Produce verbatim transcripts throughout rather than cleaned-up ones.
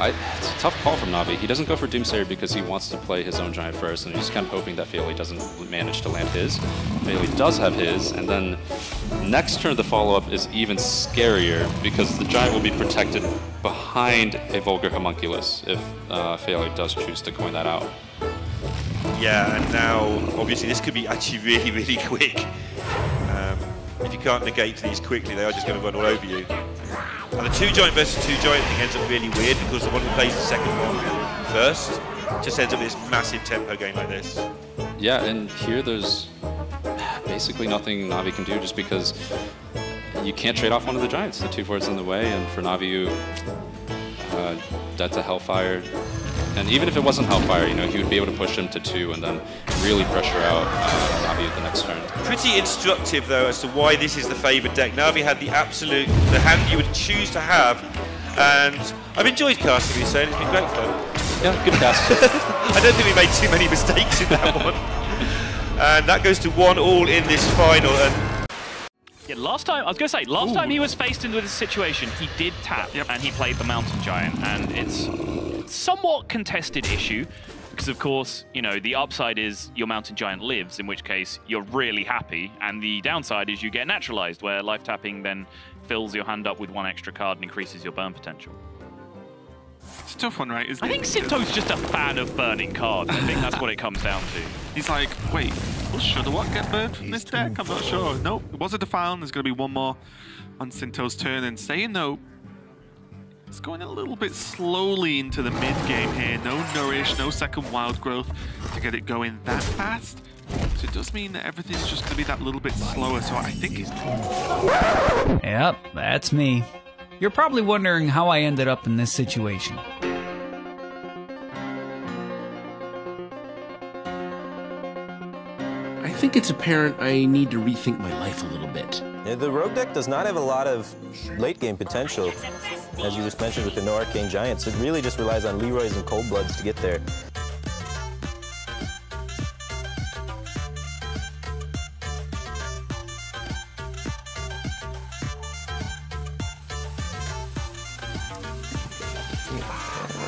I, it's a tough call from Navi. He doesn't go for Doomsayer because he wants to play his own giant first, and he's kind of hoping that Faeli doesn't manage to land his. Faeli does have his, and then next turn the follow-up is even scarier because the giant will be protected behind a Vulgar Homunculus if uh, Faeli does choose to coin that out. Yeah, and now, obviously, this could be actually really, really quick. Um, if you can't negate these quickly, they are just going to run all over you. And the two giant versus two giant thing ends up really weird because the one who plays the second one first just ends up with this massive tempo game like this. Yeah, and here there's basically nothing Navi can do just because you can't trade off one of the giants. The two forwards in the way, and for Navi, you, uh, that's a Hellfire. And even if it wasn't Hellfire, you know, he would be able to push him to two and then really pressure out uh, Navi at the next turn. Pretty instructive, though, as to why this is the favoured deck. Navi had the absolute, the hand you would choose to have, and I've enjoyed casting, you say, it's been great fun. Yeah, good cast. I don't think we made too many mistakes in that one. And that goes to one all in this final. And yeah, last time, I was going to say, last Ooh. time he was faced into this situation, he did tap, yep. and he played the Mountain Giant, and it's somewhat contested issue, because of course, you know, the upside is your Mountain Giant lives, in which case you're really happy, and the downside is you get Naturalized, where life tapping then fills your hand up with one extra card and increases your burn potential. It's a tough one, right? Isn't I think Sinto's just a fan of burning cards. I think that's what it comes down to. He's like, wait, will Shudderwock get burned from this deck? I'm not sure. Nope, it was a Defile, and there's going to be one more on Sinto's turn, and saying no. It's going a little bit slowly into the mid-game here. No Nourish, no second Wild Growth to get it going that fast. So it does mean that everything's just going to be that little bit slower, so I think he's... Yep, that's me. You're probably wondering how I ended up in this situation. I think it's apparent I need to rethink my life a little bit. Yeah, the Rogue deck does not have a lot of late-game potential. As you just mentioned with the no Arcane Giants, it really just relies on Leeroys and Coldbloods to get there.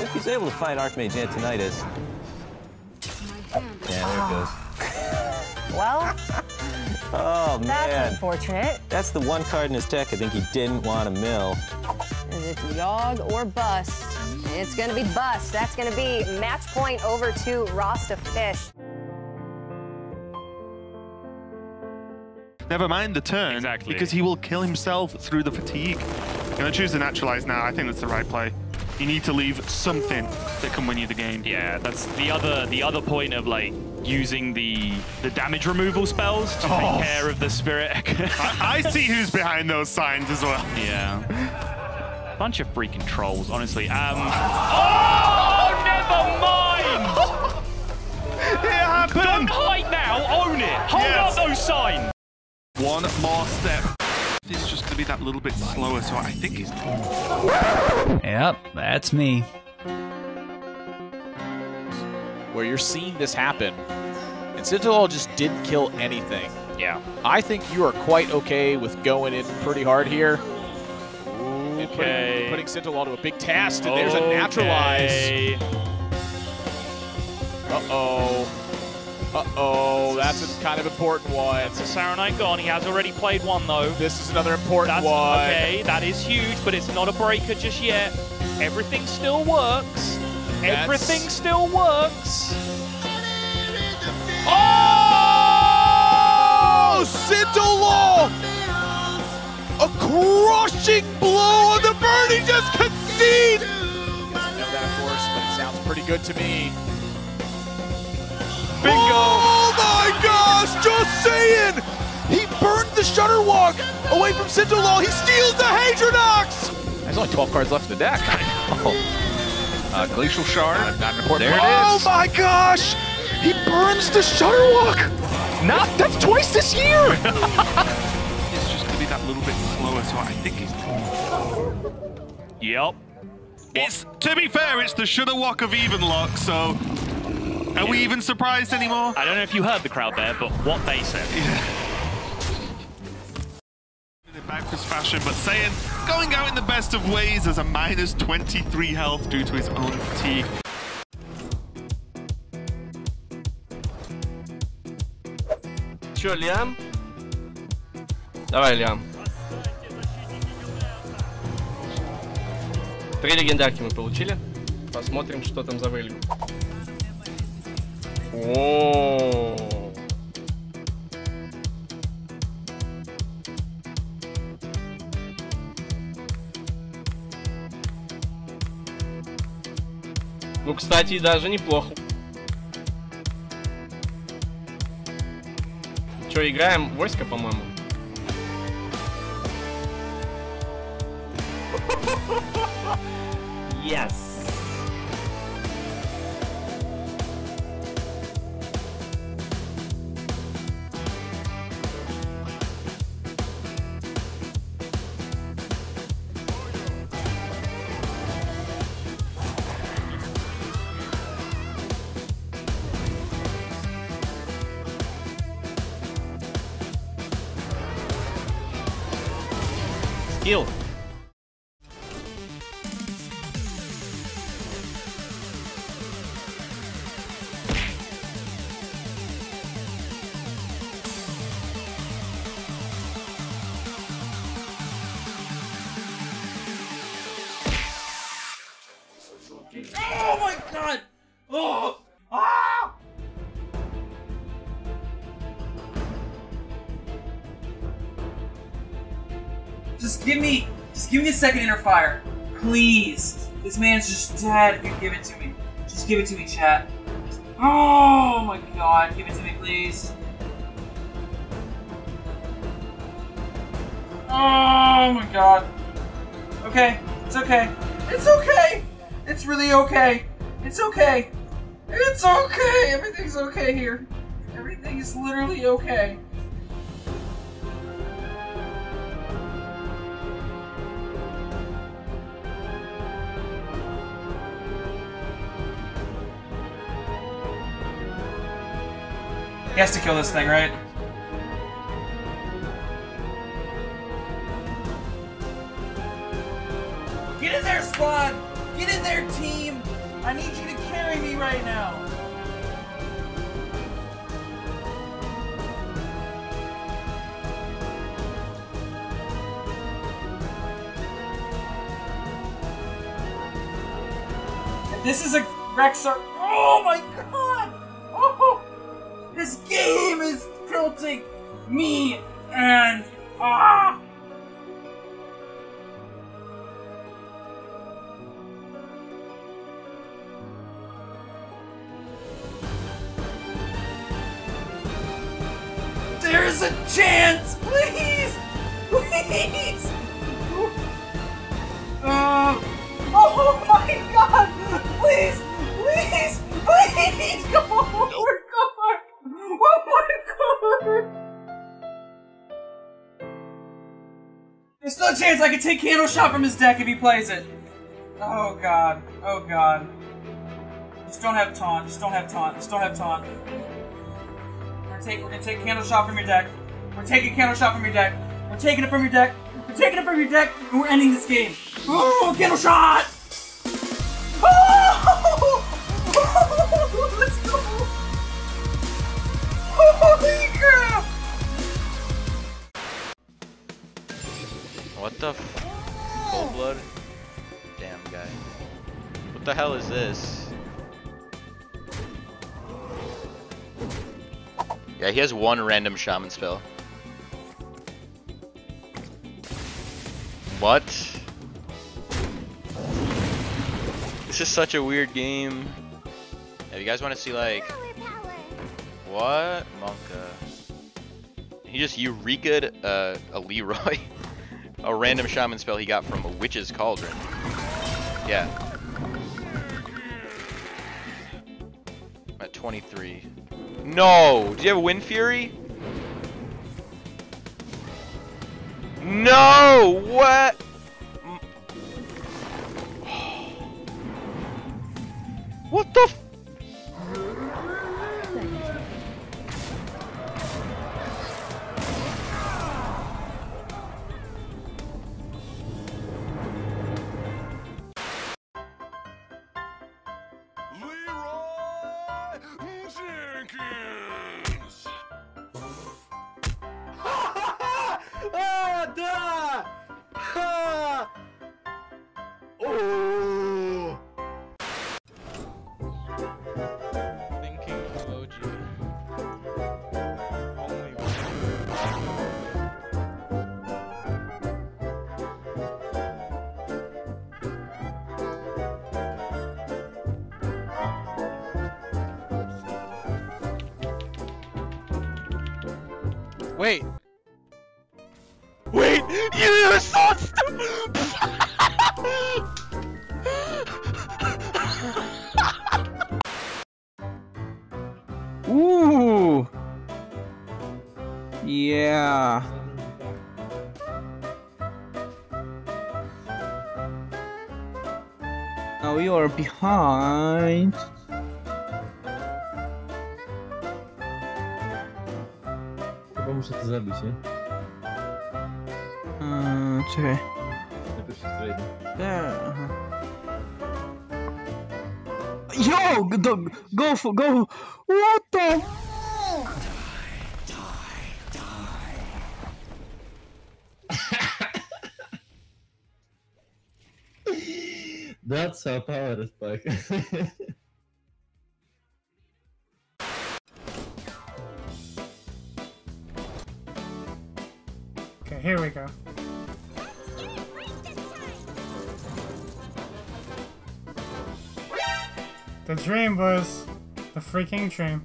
If he's able to find Archmage Antonidas. Yeah, there it goes. Well? Oh, man. That's unfortunate. That's the one card in his deck I think he didn't want to mill. Is it Yogg or Bust? It's going to be Bust. That's going to be match point over to Rasta Fish. Never mind the turn, exactly. Because he will kill himself through the fatigue. I'm going to choose to Naturalize now. I think that's the right play. You need to leave something that can win you the game. Yeah, that's the other the other point of, like, using the the damage removal spells to oh. take care of the spirit. I, I see who's behind those signs as well. Yeah. Bunch of freaking trolls, honestly. Um, oh, never mind! It happened! Don't hide now, own it! Hold yes. up those signs! One more step. It's just gonna be that little bit slower, so I think he's... Yep, that's me. Where you're seeing this happen, and Cinderlot just didn't kill anything. Yeah. I think you are quite okay with going in pretty hard here. Okay. And putting, putting Cinderlot to a big task, and okay. there's a Naturalize. Uh-oh. Uh-oh, that's a kind of important one. That's a Saronite gone. He has already played one, though. This is another important that's, one. Okay, that is huge, but it's not a breaker just yet. Everything still works. That's... Everything still works. Oh! Cinderlot! A crushing blow on the bird. He just conceded! Doesn't know that, of course, but it sounds pretty good to me. Bingo. Oh my gosh, just saying! He burned the Shudderwock away from Cinderlot. He steals the Hadronox! There's only twelve cards left in the deck. Oh. Uh, Glacial Shard. Uh, not important. There it oh is. Oh my gosh! He burns the Shudderwock! Not, that's twice this year! It's just gonna be that little bit slower, so I think he's... Yep. It's, to be fair, it's the Shudderwock of Evenlock, so... Are yeah. we even surprised anymore? I don't know if you heard the crowd there, but what they said. Yeah. backwards fashion, but Saiyan going out in the best of ways as a minus twenty-three health due to his own fatigue. Sure, Liam. Давай, Liam. Три легендарки мы получили. Посмотрим, что там за вылью. О. Ну, кстати, даже неплохо. Что, играем войско, по-моему? Yes! Skill. Oh my god! Oh! Ah! Just give me, just give me a second interfire, please. This man's just dead. If you give it to me, just give it to me, chat. Oh my god, give it to me, please. Oh my god. Okay, it's okay. It's okay. It's really okay. It's okay. It's okay. Everything's okay here. Everything is literally okay. He has to kill this thing, right? Get in there, squad! Get in there, team! I need you to carry me right now! This is a Rexar. Oh my god! Oh! This game is tilting me and ah! There's a chance, please, please. Uh, oh my God! Please, please, please, go! Oh my God! Oh my God! There's still a chance I can take Candle Shot from his deck if he plays it. Oh God! Oh God! Just don't have taunt. Just don't have taunt. Just don't have taunt. Take, we're gonna take Candle Shot from your deck. We're taking Candle Shot from your deck. We're taking it from your deck. We're taking it from your deck, and we're ending this game. Oh, Candle Shot! Oh! Oh! Let's go! Holy crap! What the f? Cold blood? Damn guy. What the hell is this? Yeah, he has one random shaman spell. What? This is such a weird game. Yeah, if you guys want to see like... What? Monka. He just Eureka'd uh, a Leeroy. A random shaman spell he got from a Witch's Cauldron. Yeah. I'm at twenty-three. No! Do you have a Wind Fury? No! What? What the f- Oh! Thinking emoji. Only one. Wait. Wait. You're so stupid. Ooh. Yeah. Now you are behind. Chyba muszę to zabić, nie? Eee, czekaj. Najpierw się zdrajdę. Aha. Yo! Go, go, for, go! What the? Die, die, die. That's how power is back. Okay, here we go. The dream was the freaking dream.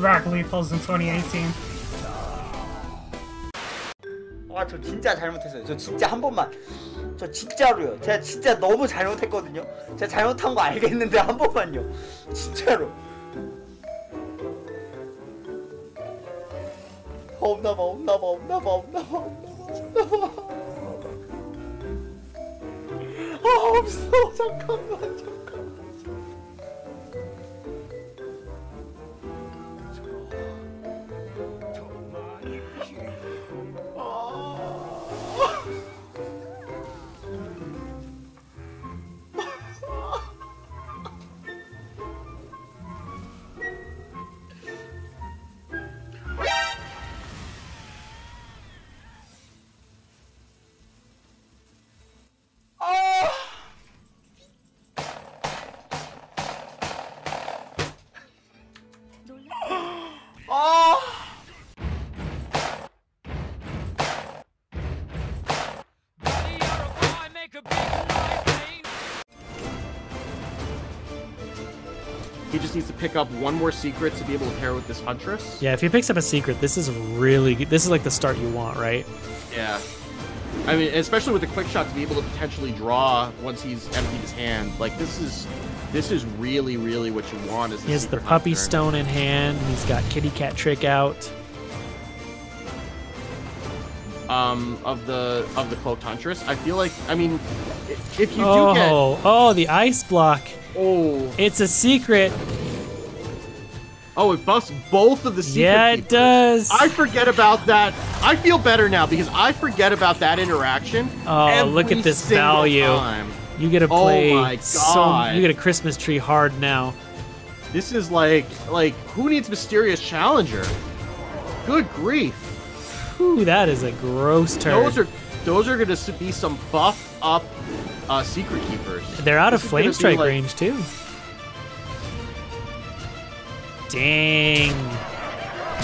Rock lethals in twenty eighteen. 아, 저 진짜 잘못했어요. 저 진짜 한 번만. 저 진짜로요. 제가 진짜 너무 잘못했거든요. 제가 잘못한 거 알겠는데 한 번만요. 진짜로. 없나 봐, 없나 봐, 없나 봐, 없나 봐, 없나 봐. 아, 없어. 잠깐만. 잠깐만. He just needs to pick up one more secret to be able to pair with this Huntress. Yeah, if he picks up a secret, this is really good. This is like the start you want, right? Yeah. I mean, especially with the quick shot to be able to potentially draw once he's emptied his hand. Like, this is this is really, really what you want. Is he has the puppy hunter. Stone in hand. He's got kitty cat trick out. Um, of the of the Cloak Huntress. I feel like, I mean, if you oh, do get... Oh, oh, the ice block. Oh. It's a secret. Oh, it buffs both of the secret Yeah, it keepers. Does. I forget about that. I feel better now because I forget about that interaction. Oh, look at this value. Time. You get to play oh my God. So, you get a Christmas tree hard now. This is like, like who needs Mysterious Challenger? Good grief. Whew, that is a gross turn. Those are, those are going to be some buff up Uh, secret keepers. They're out this of flame strike like... range too. Dang.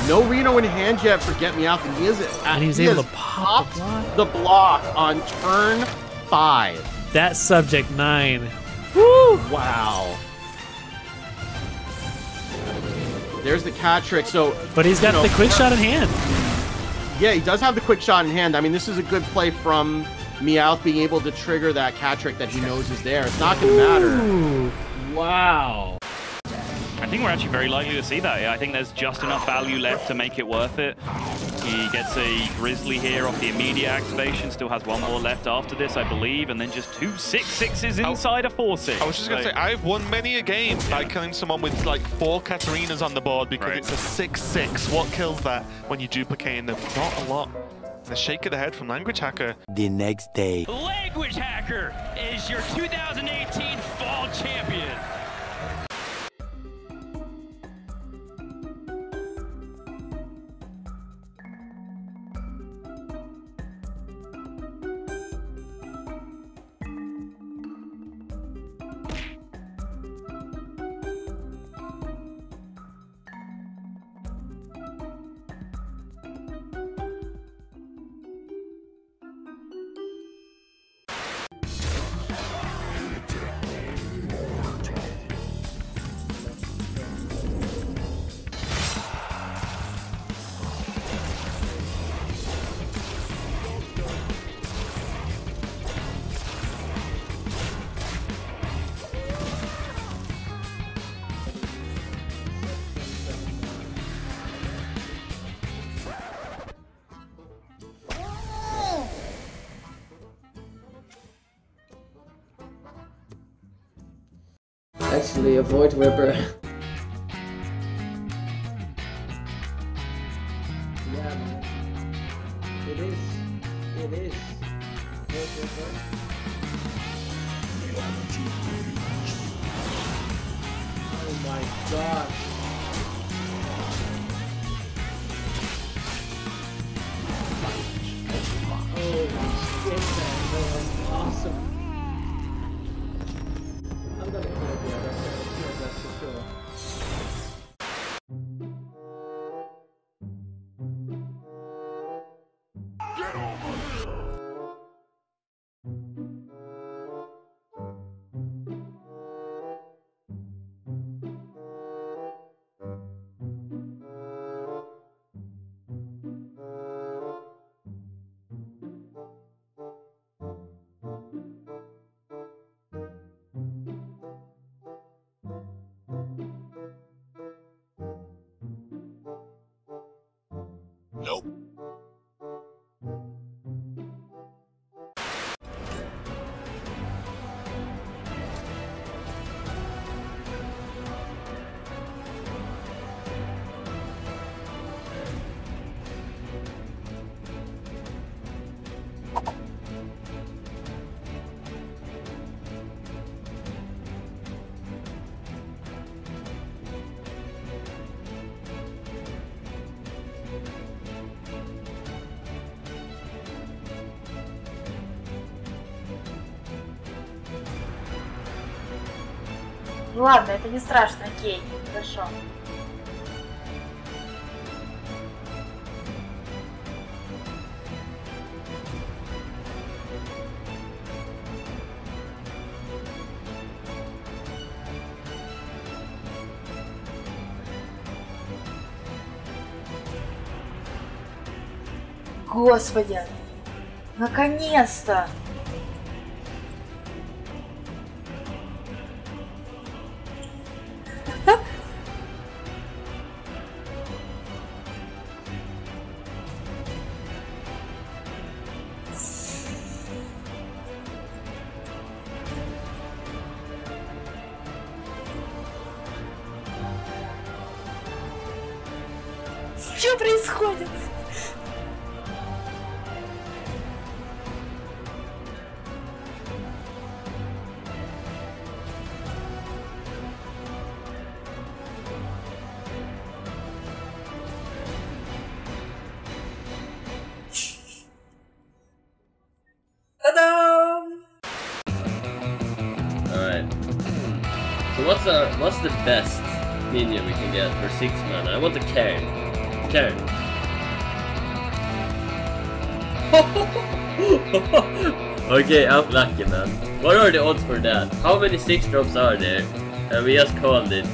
No Reno in hand yet for Get Me Out, and he is it. And he was he able to pop the block. the block on turn five. That's subject nine. Woo! Wow. There's the cat trick. So, but he's got you know, the quick shot in hand. Yeah, he does have the quick shot in hand. I mean, this is a good play from Meowth being able to trigger that cat trick that he knows is there. It's not going to matter. Wow. I think think we're actually very likely to see that. Yeah, I think there's just enough value left to make it worth it. He gets a Grizzly here off the immediate activation, still has one more left after this, I believe, and then just two six sixes inside a four six. I was just going to like, say, I've won many a game yeah. by killing someone with like four Catarinas on the board because right. it's a six six. What kills that when you duplicate them? Not a lot. The shake of the head from Language Hacker. The next day. Language Hacker is your two thousand eighteen Fall Champion. Actually, a Void Ripper. Yeah, man. It is. It is. Void Ripper. Oh my gosh. Holy shit, man. That was awesome. I'm gonna kill it, yeah, that's, yeah, that's for sure. Get over Nope. Ну ладно, это не страшно, окей, хорошо. Господи, наконец-то! Что происходит? Та-дам! Alright. So what's the what's the best minion we can get for six mana? I want the Cairn. Okay. Okay, I'm lucky, man. What are the odds for that? How many six drops are there? And we just called it.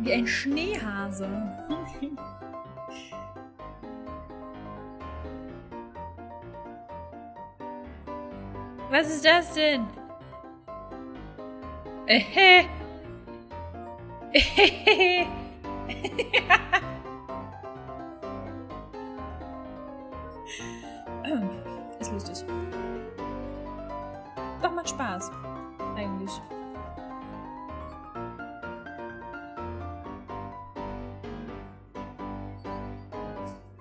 Wie ein Schneehase. Was ist das denn? Ehe. Ehe. Ist lustig. Doch macht Spaß. Eigentlich.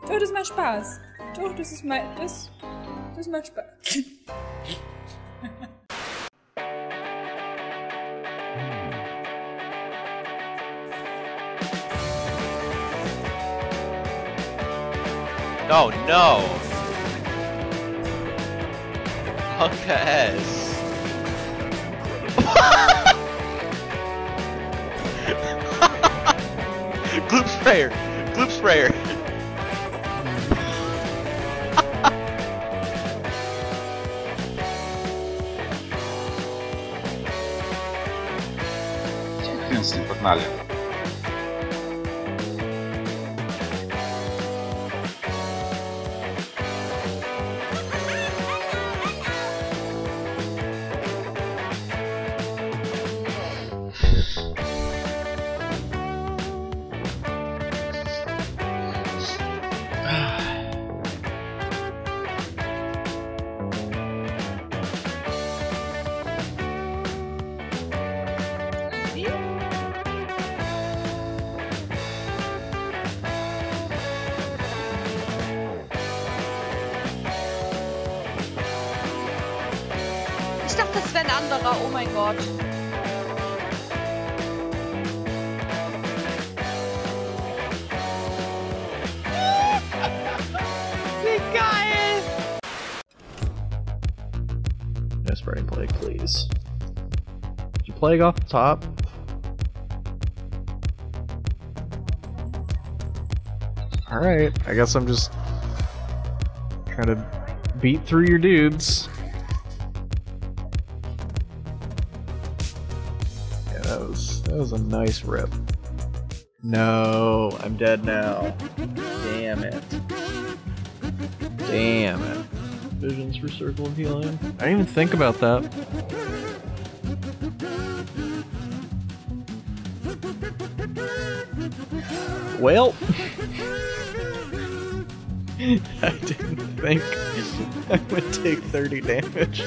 Doch, das macht Spaß. Doch, das ist mal. Das, das macht Spaß. Oh no! Fuck the ass. Gloop sprayer! Gloop sprayer! Więcej, pognali. Leg off the top. Alright, I guess I'm just trying to beat through your dudes. Yeah, that was, that was a nice rip. No, I'm dead now. Damn it. Damn it. Visions for Circle of Healing. I didn't even think about that. Well, I didn't think I would take thirty damage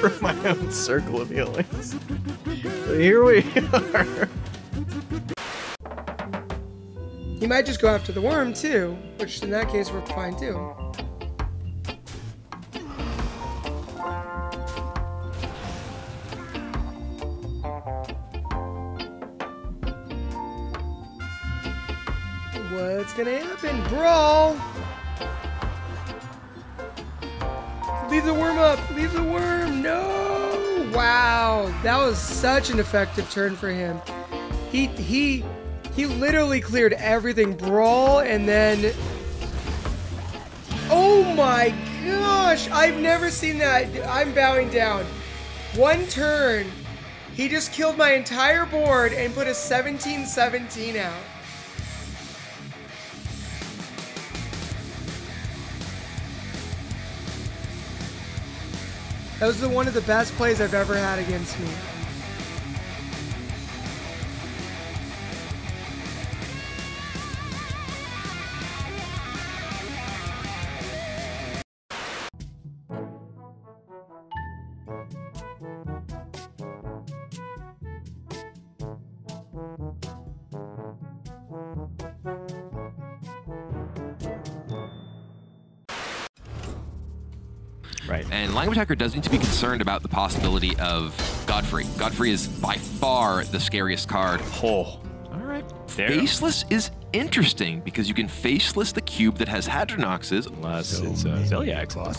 from my own circle of healings. But here we are. You might just go after the worm too, which in that case we're fine too. Gonna happen, bro. Leave the worm up. Leave the worm. No. Wow, that was such an effective turn for him. He he he literally cleared everything, brawl, and then. Oh my gosh! I've never seen that. I'm bowing down. One turn, he just killed my entire board and put a seventeen seventeen out. That was the one of the best plays I've ever had against me. Language Hacker does need to be concerned about the possibility of Godfrey. Godfrey is by far the scariest card. Oh, all right. There Faceless you. Is interesting because you can Faceless the cube that has Hadronoxes. Unless so it's uh, Zeliac's cool.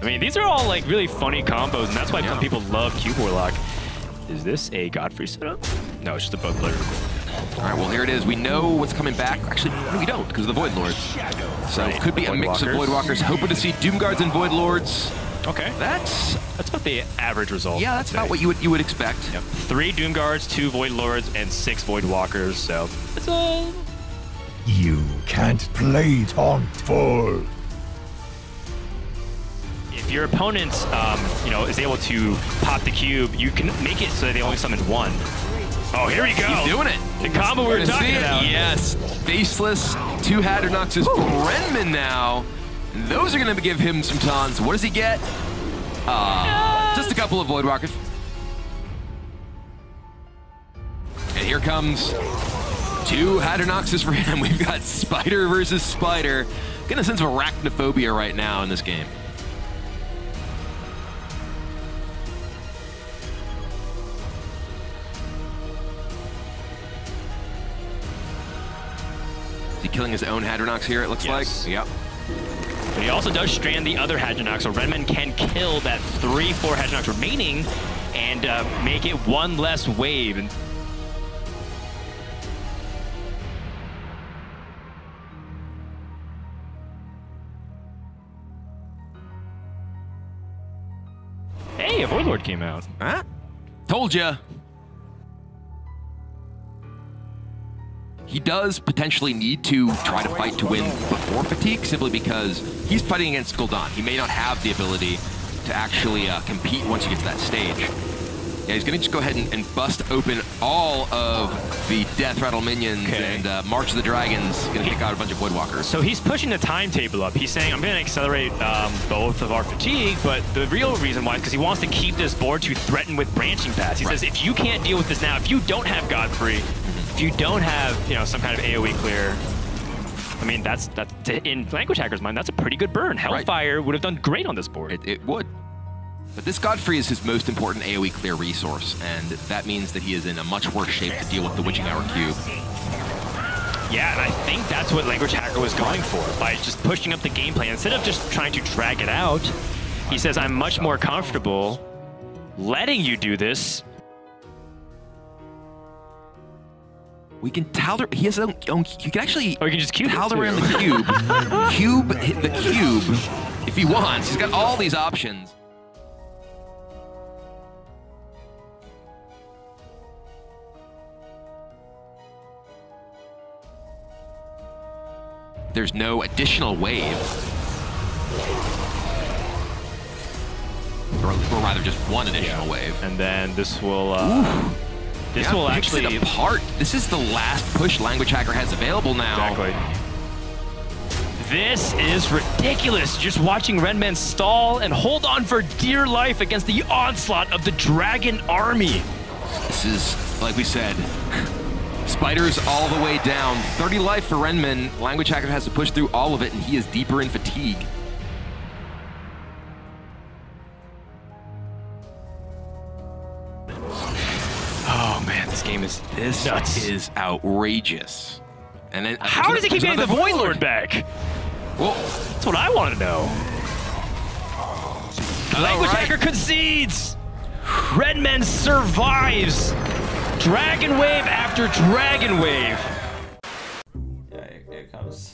I mean, these are all like really funny combos, and that's why yeah. people love Cube Warlock. Is this a Godfrey setup? No, it's just a bug player. All right, well, here it is. We know what's coming back. Actually, no, we don't, because of the Void Lords. So right. it could be Void a mix Walkers. Of Void Walkers. Hoping to see Doomguards and Void Lords. Okay, that's that's about the average result. Yeah, that's about what you would you would expect. Yep. Three Doomguards, two Void Lords, and six Void Walkers. So it's a you can't play taunt full. If your opponent, um, you know, is able to pop the cube, you can make it so that they only summon one. Oh, here we go. He's doing it. The combo we were talking about. Yes. Faceless, two Hadronoxes, Rendman now. And those are going to give him some tons. What does he get? Uh, yes. Just a couple of Void Walkers. And here comes two Hadronoxes for him. We've got Spider versus Spider. Getting a sense of arachnophobia right now in this game. Killing his own Hadronox here, it looks yes. like. Yep. But he also does strand the other Hadronox, so Rendman can kill that three four Hadronox remaining and uh, make it one less wave. And hey, a Void Lord came out. Huh? Told ya. He does potentially need to try to fight to win before Fatigue, simply because he's fighting against Gul'dan. He may not have the ability to actually uh, compete once he gets to that stage. Yeah, he's going to just go ahead and, and bust open all of the Death Rattle minions okay. and uh, March of the Dragons. Going to pick out a bunch of Voidwalkers. So he's pushing the timetable up. He's saying, I'm going to accelerate um, both of our Fatigue, but the real reason why is because he wants to keep this board to threaten with branching paths. He right. says, if you can't deal with this now, if you don't have Godfrey, if you don't have, you know, some kind of AoE clear, I mean, that's, that's in Language Hacker's mind, that's a pretty good burn. Hellfire right. would have done great on this board. It, it would. But this Godfrey is his most important AoE clear resource, and that means that he is in a much worse shape to deal with the Witching Hour cube. Yeah, and I think that's what Language Hacker was going for, by just pushing up the game plan. Instead of just trying to drag it out, he says, I'm much more comfortable letting you do this. We can tower. He has his own, own. You can actually. Or you can just cube tower around the cube. Cube hit the cube if he wants. He's got all these options. There's no additional wave, or, or rather, just one additional yeah. wave. And then this will. Uh, This yeah, will actually it apart. This is the last push Language Hacker has available now. Exactly. This is ridiculous. Just watching Rendman stall and hold on for dear life against the onslaught of the Dragon Army. This is, like we said, Spiders all the way down. thirty life for Rendman. Language Hacker has to push through all of it, and he is deeper in fatigue. Is, this nuts. Is outrageous. And then how does he keep getting the Void Lord, Lord back? Well, that's what I want to know. Oh, Language right. Hacker concedes. Rendman survives. Dragon wave after dragon wave. Yeah, here, here it comes.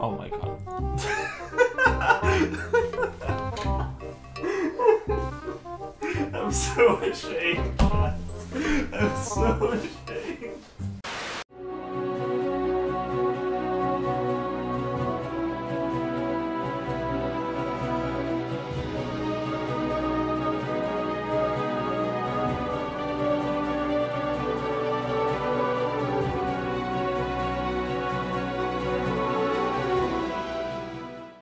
Oh my god. I'm so ashamed. I'm so ashamed.